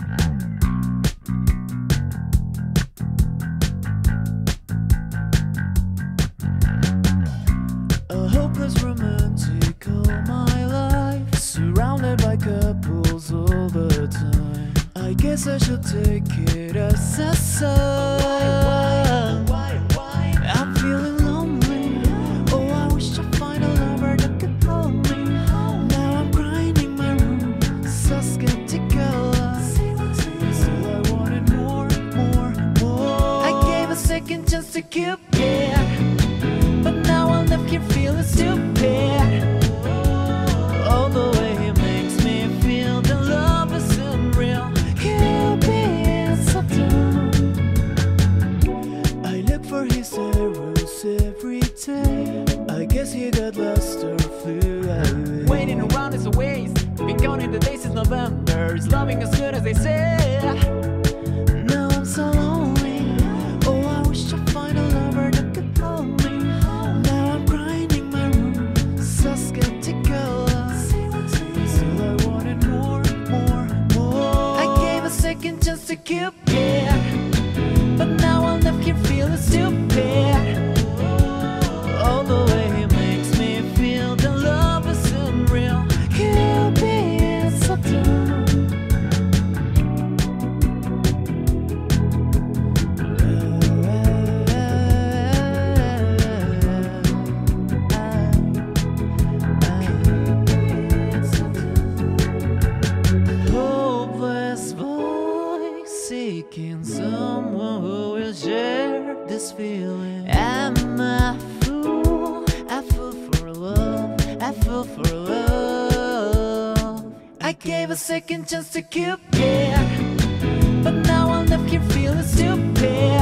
A hopeless romantic all my life, surrounded by couples all the time. I guess I should take it as a sign. I'm feeling lonely. Oh, I wish I'd find a lover that could hold me. Now I'm crying in my room, so skeptical. So I wanted more, more, more. I gave a second chance to Cupid, but now I'm left here feeling stupid. Oh, the way he makes me feel, the love isn't real. Cupid's so dumb. I look for his arrows every day. I guess he got lost or flew away. Waiting around is a waste. Been counting the days since November. It's loving as good as they say. Now I'm so lonely. Oh, I wish I'd find a lover that could hold me. Just a Cupid, but now I'm left here feeling stupid. Oh, the way he makes me feel, the love isn't real. Cupid's so dumb. Hopeless voice, seeking someone who will share this feeling. Am I a fool? I fell for love, I fell for love. I gave a second chance to Cupid, but now I'm left here feeling stupid.